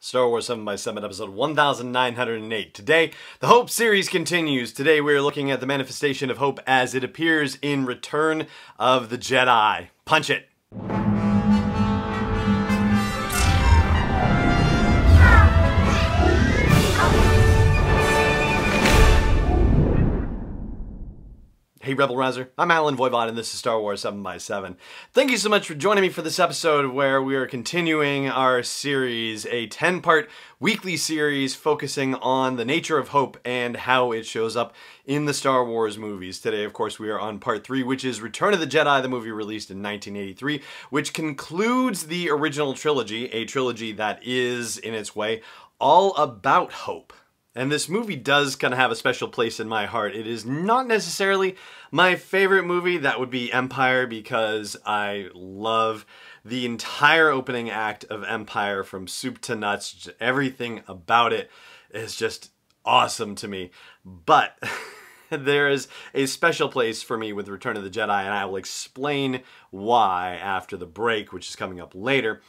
Star Wars 7x7 episode 1908. Today, the Hope series continues. Today we are looking at the manifestation of hope as it appears in Return of the Jedi. Punch it! Hey Rebel Riser, I'm Alan Voivod and this is Star Wars 7x7. Thank you so much for joining me for this episode where we are continuing our series, a 10-part weekly series focusing on the nature of hope and how it shows up in the Star Wars movies. Today, of course, we are on part 3, which is Return of the Jedi, the movie released in 1983, which concludes the original trilogy, a trilogy that is, in its way, all about hope. And this movie does kind of have a special place in my heart. It is not necessarily my favorite movie. That would be Empire, because I love the entire opening act of Empire from soup to nuts. Everything about it is just awesome to me. But there is a special place for me with Return of the Jedi, and I will explain why after the break, which is coming up later.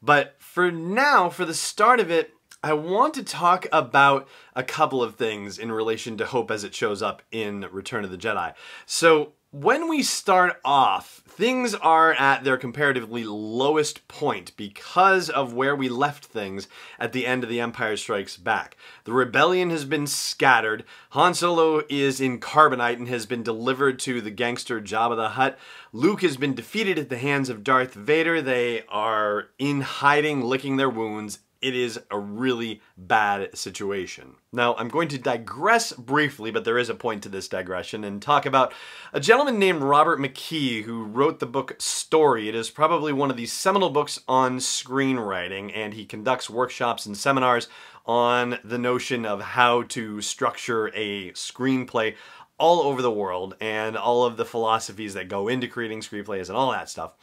But for now, for the start of it, I want to talk about a couple of things in relation to hope as it shows up in Return of the Jedi. So when we start off, things are at their comparatively lowest point because of where we left things at the end of The Empire Strikes Back. The rebellion has been scattered. Han Solo is in carbonite and has been delivered to the gangster Jabba the Hutt. Luke has been defeated at the hands of Darth Vader. They are in hiding, licking their wounds. It is a really bad situation. Now, I'm going to digress briefly, but there is a point to this digression, and talk about a gentleman named Robert McKee who wrote the book Story. It is probably one of the seminal books on screenwriting, and he conducts workshops and seminars on the notion of how to structure a screenplay all over the world, and all of the philosophies that go into creating screenplays and all that stuff.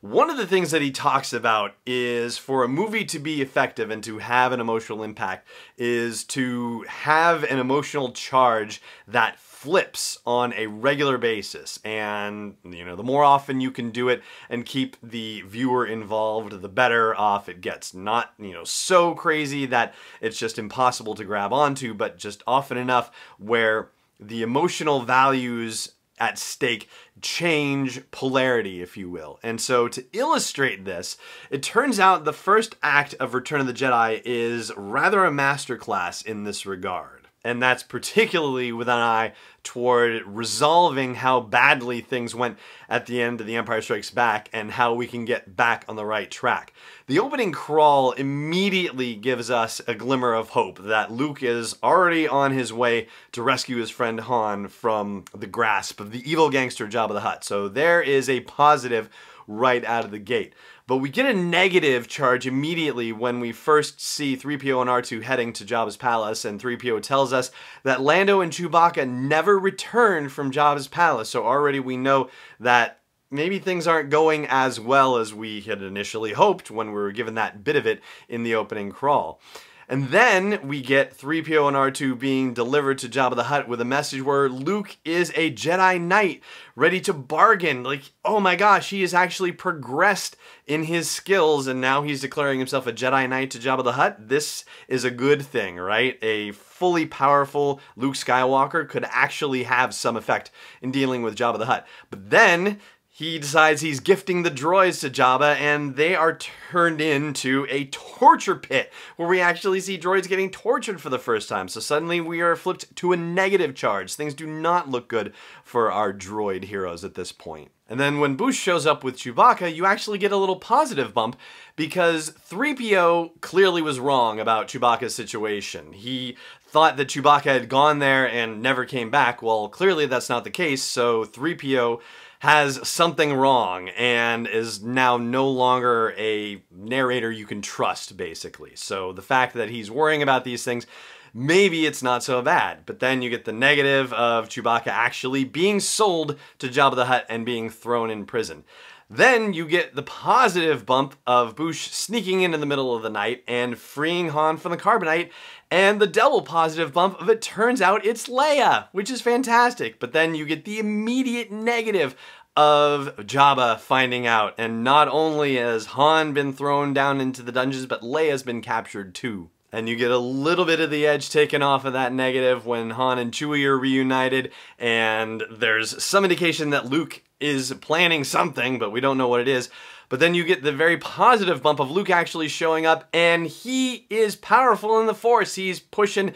One of the things that he talks about is, for a movie to be effective and to have an emotional impact, is to have an emotional charge that flips on a regular basis. And, you know, the more often you can do it and keep the viewer involved, the better off it gets. Not, you know, so crazy that it's just impossible to grab onto, but just often enough where the emotional values at stake change polarity, if you will. And so to illustrate this, it turns out the first act of Return of the Jedi is rather a masterclass in this regard. And that's particularly with an eye toward resolving how badly things went at the end of The Empire Strikes Back and how we can get back on the right track. The opening crawl immediately gives us a glimmer of hope that Luke is already on his way to rescue his friend Han from the grasp of the evil gangster Jabba the Hutt. So there is a positive right out of the gate. But we get a negative charge immediately when we first see 3PO and R2 heading to Jabba's palace, and 3PO tells us that Lando and Chewbacca never returned from Jabba's palace, so already we know that maybe things aren't going as well as we had initially hoped when we were given that bit of it in the opening crawl. And then we get 3PO and R2 being delivered to Jabba the Hutt with a message where Luke is a Jedi Knight, ready to bargain. Like, oh my gosh, he has actually progressed in his skills, and now he's declaring himself a Jedi Knight to Jabba the Hutt. This is a good thing, right? A fully powerful Luke Skywalker could actually have some effect in dealing with Jabba the Hutt. But then he decides he's gifting the droids to Jabba, and they are turned into a torture pit where we actually see droids getting tortured for the first time. So suddenly we are flipped to a negative charge. Things do not look good for our droid heroes at this point. And then when Boosh shows up with Chewbacca, you actually get a little positive bump because 3PO clearly was wrong about Chewbacca's situation. He thought that Chewbacca had gone there and never came back. Well, clearly that's not the case, so 3PO has something wrong and is now no longer a narrator you can trust, basically. So the fact that he's worrying about these things, maybe it's not so bad. But then you get the negative of Chewbacca actually being sold to Jabba the Hutt and being thrown in prison. Then you get the positive bump of Boosh sneaking in the middle of the night and freeing Han from the carbonite, and the double positive bump of it turns out it's Leia, which is fantastic. But then you get the immediate negative of Jabba finding out, and not only has Han been thrown down into the dungeons, but Leia's been captured too. And you get a little bit of the edge taken off of that negative when Han and Chewie are reunited, and there's some indication that Luke is planning something, but we don't know what it is. But then you get the very positive bump of Luke actually showing up, and he is powerful in the Force. He's pushing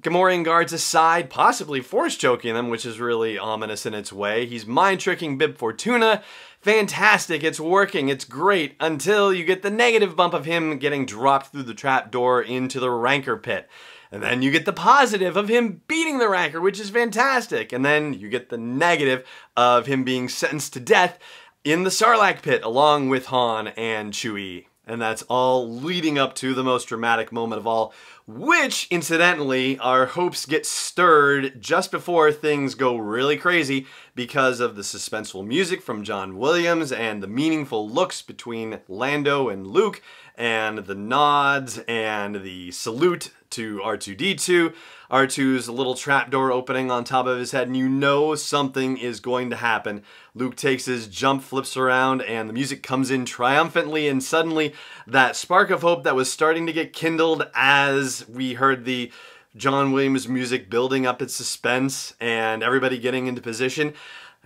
Gamorrean guards aside, possibly force choking them, which is really ominous in its way. He's mind tricking Bib Fortuna. Fantastic, it's working, it's great, until you get the negative bump of him getting dropped through the trapdoor into the rancor pit. And then you get the positive of him beating the rancor, which is fantastic. And then you get the negative of him being sentenced to death in the Sarlacc pit along with Han and Chewie. And that's all leading up to the most dramatic moment of all, which, incidentally, our hopes get stirred just before things go really crazy because of the suspenseful music from John Williams and the meaningful looks between Lando and Luke and the nods and the salute to R2-D2, R2's little trapdoor opening on top of his head, and you know something is going to happen. Luke takes his jump, flips around, and the music comes in triumphantly, and suddenly that spark of hope that was starting to get kindled as we heard the John Williams music building up its suspense and everybody getting into position,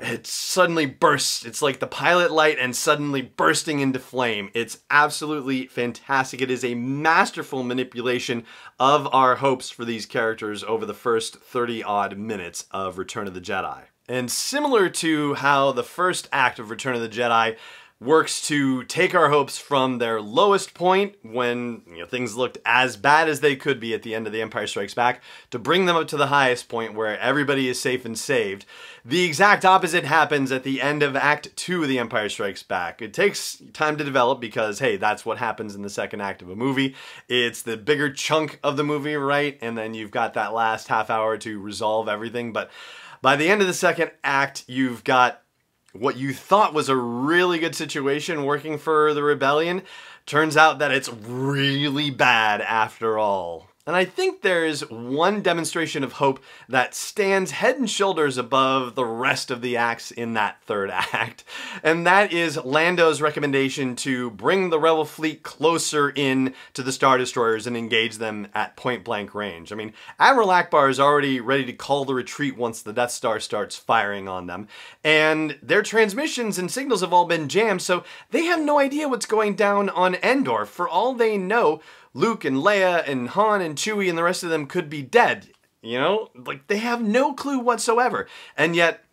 it suddenly bursts. It's like the pilot light and suddenly bursting into flame. It's absolutely fantastic. It is a masterful manipulation of our hopes for these characters over the first 30-odd minutes of Return of the Jedi. And similar to how the first act of Return of the Jedi works to take our hopes from their lowest point when, you know, things looked as bad as they could be at the end of The Empire Strikes Back, to bring them up to the highest point where everybody is safe and saved. The exact opposite happens at the end of Act 2 of The Empire Strikes Back. It takes time to develop because, hey, that's what happens in the second act of a movie. It's the bigger chunk of the movie, right? And then you've got that last half hour to resolve everything. But by the end of the second act, you've got what you thought was a really good situation working for the rebellion. Turns out that it's really bad after all. And I think there's one demonstration of hope that stands head and shoulders above the rest of the acts in that third act. And that is Lando's recommendation to bring the Rebel fleet closer in to the Star Destroyers and engage them at point-blank range. I mean, Admiral Ackbar is already ready to call the retreat once the Death Star starts firing on them. And their transmissions and signals have all been jammed, so they have no idea what's going down on Endor. For all they know, Luke and Leia and Han and Chewie and the rest of them could be dead, you know? Like, they have no clue whatsoever. And yet,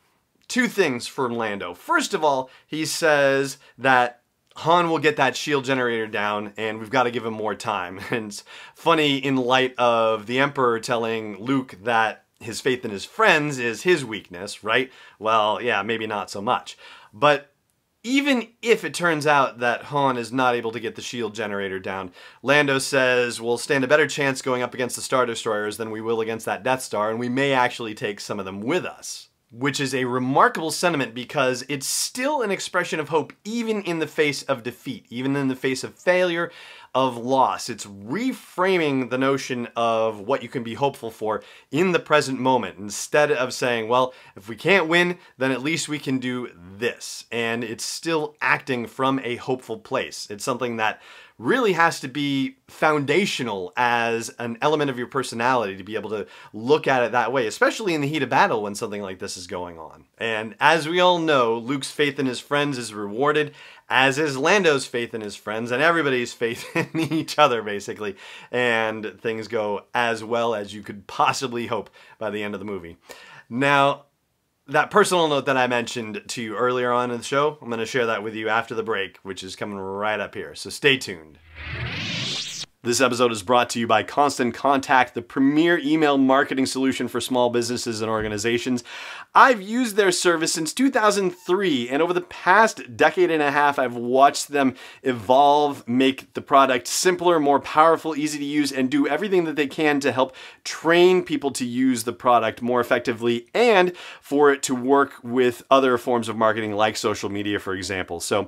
two things from Lando. First of all, he says that Han will get that shield generator down and we've got to give him more time. And it's funny in light of the Emperor telling Luke that his faith in his friends is his weakness, right? Well, yeah, maybe not so much. But even if it turns out that Han is not able to get the shield generator down, Lando says we'll stand a better chance going up against the Star Destroyers than we will against that Death Star, and we may actually take some of them with us. Which is a remarkable sentiment because it's still an expression of hope even in the face of defeat, even in the face of failure, of loss. It's reframing the notion of what you can be hopeful for in the present moment instead of saying, well, if we can't win, then at least we can do this. And it's still acting from a hopeful place. It's something that really has to be foundational as an element of your personality to be able to look at it that way, especially in the heat of battle when something like this is going on. And as we all know, Luke's faith in his friends is rewarded, as is Lando's faith in his friends, and everybody's faith in each other, basically. And things go as well as you could possibly hope by the end of the movie. Now, that personal note that I mentioned to you earlier on in the show, I'm going to share that with you after the break, which is coming right up here, so stay tuned. This episode is brought to you by Constant Contact, the premier email marketing solution for small businesses and organizations. I've used their service since 2003, and over the past decade and a half, I've watched them evolve, make the product simpler, more powerful, easy to use, and do everything that they can to help train people to use the product more effectively and for it to work with other forms of marketing like social media, for example. So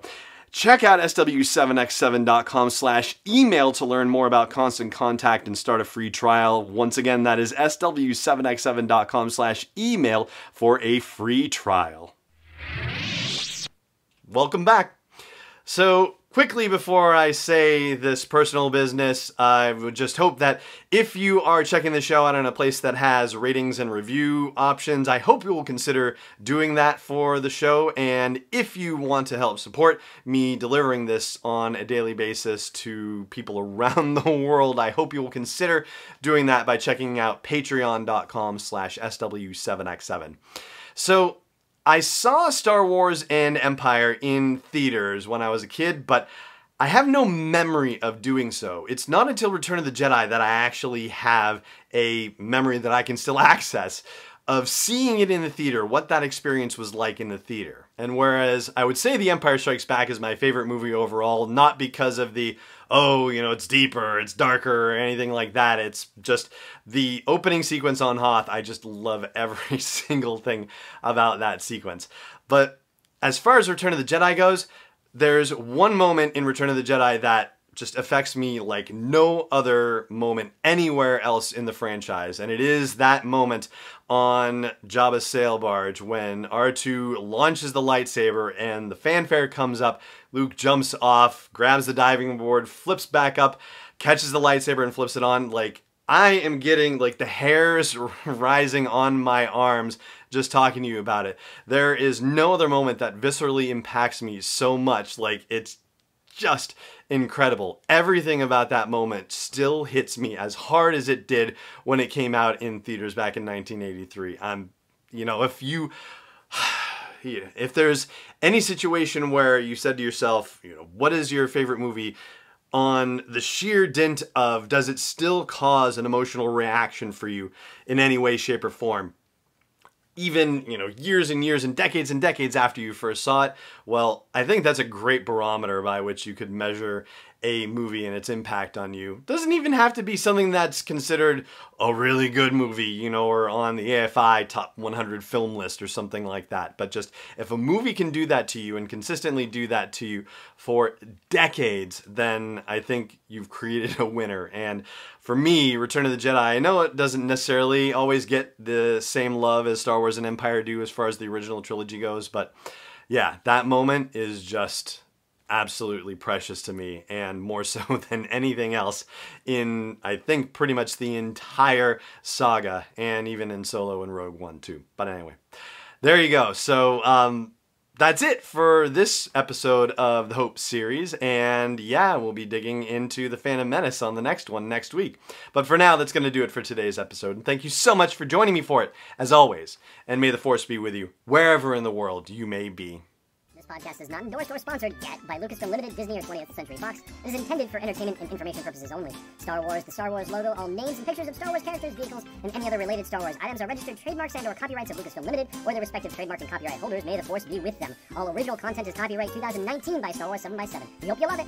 check out sw7x7.com/email to learn more about Constant Contact and start a free trial. Once again, that is sw7x7.com/email for a free trial. welcome back. So quickly before I say this personal business, I would just hope that if you are checking the show out in a place that has ratings and review options, I hope you will consider doing that for the show. And if you want to help support me delivering this on a daily basis to people around the world, I hope you will consider doing that by checking out patreon.com/SW7x7. So I saw Star Wars and Empire in theaters when I was a kid, but I have no memory of doing so. It's not until Return of the Jedi that I actually have a memory that I can still access of seeing it in the theater, what that experience was like in the theater. And whereas I would say The Empire Strikes Back is my favorite movie overall, not because of the, oh, you know, it's deeper, it's darker, or anything like that. It's just the opening sequence on Hoth. I just love every single thing about that sequence. But as far as Return of the Jedi goes, there's one moment in Return of the Jedi that just affects me like no other moment anywhere else in the franchise. And it is that moment on Jabba's sail barge when R2 launches the lightsaber and the fanfare comes up. Luke jumps off, grabs the diving board, flips back up, catches the lightsaber and flips it on. Like, I am getting like the hairs rising on my arms just talking to you about it. There is no other moment that viscerally impacts me so much. Like, it's just incredible. Everything about that moment still hits me as hard as it did when it came out in theaters back in 1983. I'm, you know, if there's any situation where you said to yourself, you know, what is your favorite movie, on the sheer dint of does it still cause an emotional reaction for you in any way, shape, or form, even, you know, years and years and decades after you first saw it, well, I think that's a great barometer by which you could measure a movie and its impact on you. Doesn't even have to be something that's considered a really good movie, you know, or on the AFI top 100 film list or something like that. But just if a movie can do that to you and consistently do that to you for decades, then I think you've created a winner. And for me, Return of the Jedi, I know it doesn't necessarily always get the same love as Star Wars and Empire do as far as the original trilogy goes, but yeah, that moment is just absolutely precious to me, and more so than anything else in, I think, pretty much the entire saga, and even in Solo and Rogue One too. But anyway, there you go. So that's it for this episode of the Hope series, and yeah, we'll be digging into The Phantom Menace on the next one next week. But for now, that's going to do it for today's episode, and thank you so much for joining me for it, as always, and may the Force be with you wherever in the world you may be. Podcast is not endorsed or sponsored yet by Lucasfilm Limited, Disney, or 20th Century Fox. It is intended for entertainment and information purposes only. Star Wars, the Star Wars logo, all names and pictures of Star Wars characters, vehicles, and any other related Star Wars items are registered trademarks and/or copyrights of Lucasfilm Limited or their respective trademark and copyright holders. May the Force be with them. All original content is copyright 2019 by Star Wars 7x7. We hope you love it.